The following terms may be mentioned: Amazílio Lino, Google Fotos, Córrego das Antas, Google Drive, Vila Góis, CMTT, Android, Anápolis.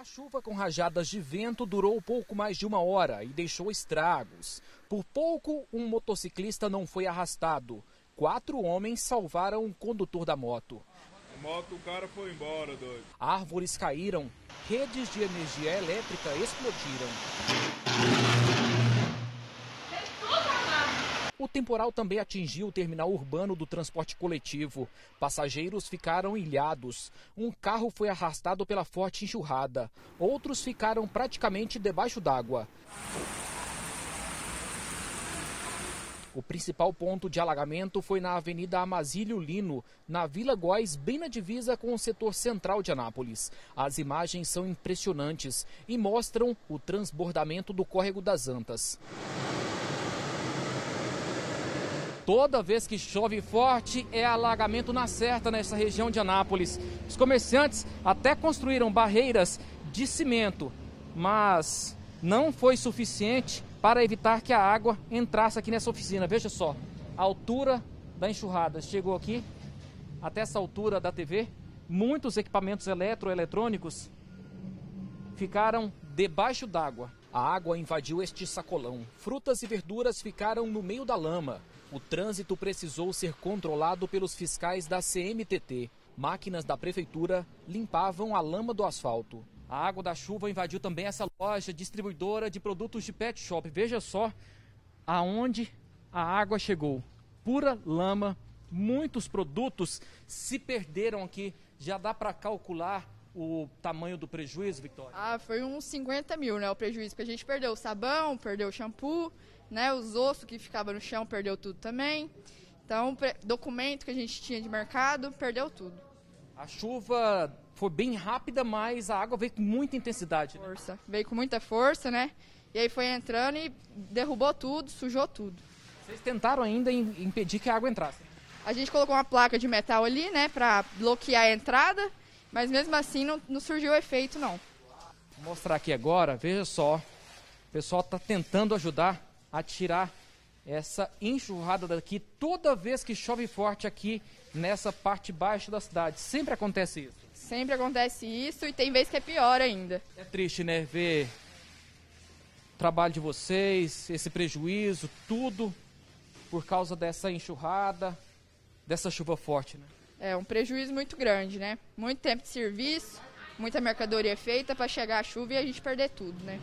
A chuva com rajadas de vento durou pouco mais de uma hora e deixou estragos. Por pouco, um motociclista não foi arrastado. 4 homens salvaram o condutor da moto. A moto, o cara foi embora, doido. Árvores caíram, redes de energia elétrica explodiram. O temporal também atingiu o terminal urbano do transporte coletivo. Passageiros ficaram ilhados. Um carro foi arrastado pela forte enxurrada. Outros ficaram praticamente debaixo d'água. O principal ponto de alagamento foi na Avenida Amazílio Lino, na Vila Góis, bem na divisa com o setor central de Anápolis. As imagens são impressionantes e mostram o transbordamento do Córrego das Antas. Toda vez que chove forte, é alagamento na certa nessa região de Anápolis. Os comerciantes até construíram barreiras de cimento, mas não foi suficiente para evitar que a água entrasse aqui nessa oficina. Veja só, a altura da enxurrada chegou aqui, até essa altura da TV. Muitos equipamentos eletrônicos ficaram debaixo d'água. A água invadiu este sacolão. Frutas e verduras ficaram no meio da lama. O trânsito precisou ser controlado pelos fiscais da CMTT. Máquinas da prefeitura limpavam a lama do asfalto. A água da chuva invadiu também essa loja distribuidora de produtos de pet shop. Veja só aonde a água chegou. Pura lama, muitos produtos se perderam aqui. Já dá para calcular o tamanho do prejuízo, Vitória? Foi uns 50 mil, né, o prejuízo, porque a gente perdeu o sabão, perdeu o shampoo, né, os ossos que ficavam no chão, perdeu tudo também. Então, documento que a gente tinha de mercado, perdeu tudo. A chuva foi bem rápida, mas a água veio com muita intensidade. Força, né? Veio com muita força, né, e aí foi entrando e derrubou tudo, sujou tudo. Vocês tentaram ainda impedir que a água entrasse? A gente colocou uma placa de metal ali, né, para bloquear a entrada. Mas mesmo assim não surgiu efeito, não. Vou mostrar aqui agora, veja só. O pessoal está tentando ajudar a tirar essa enxurrada daqui toda vez que chove forte aqui nessa parte baixa da cidade. Sempre acontece isso? Sempre acontece isso e tem vez que é pior ainda. É triste, né, ver o trabalho de vocês, esse prejuízo, tudo por causa dessa enxurrada, dessa chuva forte, né? É um prejuízo muito grande, né? Muito tempo de serviço, muita mercadoria feita para chegar a chuva e a gente perder tudo, né?